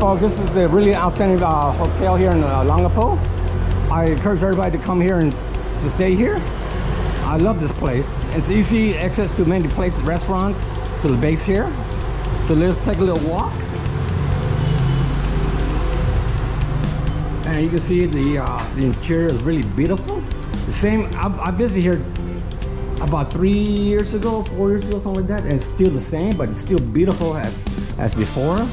Well, this is a really outstanding hotel here in Olongapo. I encourage everybody to come here and to stay here. I love this place. It's easy access to many places, restaurants, to the base here. So let's take a little walk. And you can see the interior is really beautiful. The same, I visited here about 3 years ago, 4 years ago, something like that, and it's still the same, but it's still beautiful as before.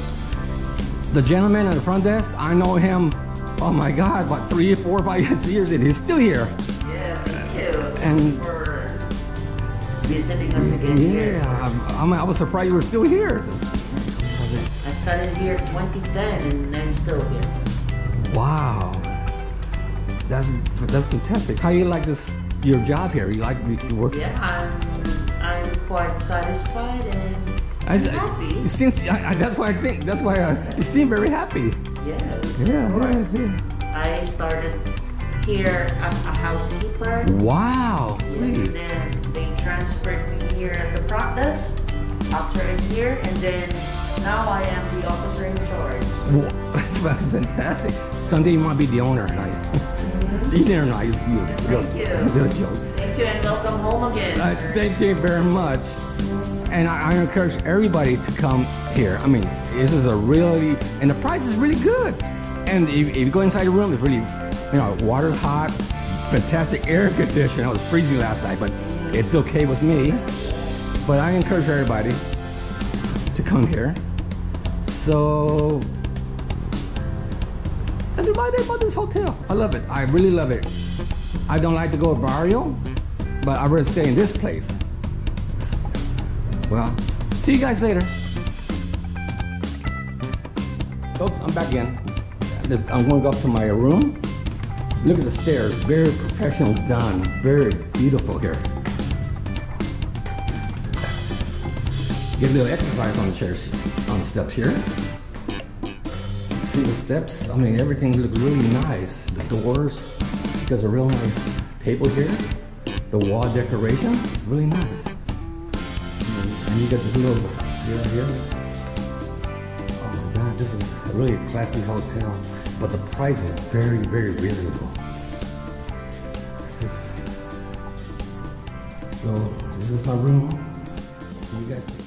The gentleman at the front desk, I know him, oh my God, about 3, 4, 5 years, and he's still here. Yeah, me too. And for visiting us again. Yeah, here. I was surprised you were still here. I started here 2010, and I'm still here. Wow, that's fantastic. How you like this? Your job here? You like to work? Yeah, I'm quite satisfied and happy. It seems that's why I think you seem very happy. Yes. Yeah, yeah. I started here as a housekeeper. Wow. Yeah, really? And then they transferred me here at the front desk after a year, and then now I am the officer in charge. Whoa, that's fantastic. Someday you might be the owner, right? You there now. Thank you and welcome home again. Thank you very much. And I encourage everybody to come here. I mean, this is a really, and the price is really good. And if you go inside the room, it's really, water's hot, fantastic air conditioning. I was freezing last night, but it's okay with me. But I encourage everybody to come here. So that's about it about this hotel. I love it. I really love it. I don't like to go to Barrio, but I'd rather stay in this place. Well, see you guys later. Folks, I'm back in. I'm going to go up to my room. Look at the stairs. Very professional done. Very beautiful here. Get a little exercise on the chairs, on the steps here. The steps, I mean, everything looks really nice. The doors, there's a real nice table here. The wall decoration, really nice. And you got this little here. Oh my God, this is a really classy hotel, but the price is very, very reasonable. So this is my room. See you guys.